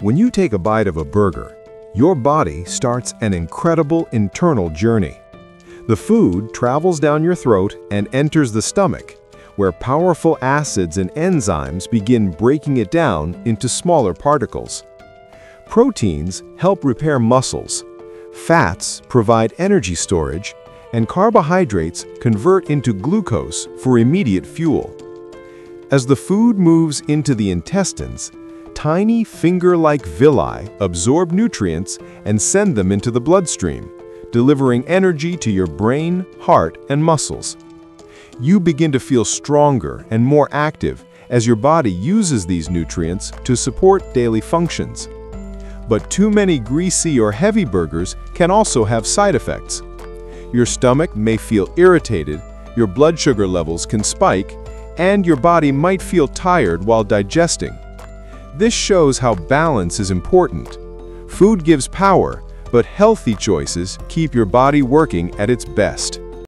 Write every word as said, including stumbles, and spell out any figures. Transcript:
When you take a bite of a burger, your body starts an incredible internal journey. The food travels down your throat and enters the stomach, where powerful acids and enzymes begin breaking it down into smaller particles. Proteins help repair muscles, fats provide energy storage, and carbohydrates convert into glucose for immediate fuel. As the food moves into the intestines, tiny finger-like villi absorb nutrients and send them into the bloodstream, delivering energy to your brain, heart, and muscles. You begin to feel stronger and more active as your body uses these nutrients to support daily functions. But too many greasy or heavy burgers can also have side effects. Your stomach may feel irritated, your blood sugar levels can spike, and your body might feel tired while digesting. This shows how balance is important. Food gives power, but healthy choices keep your body working at its best.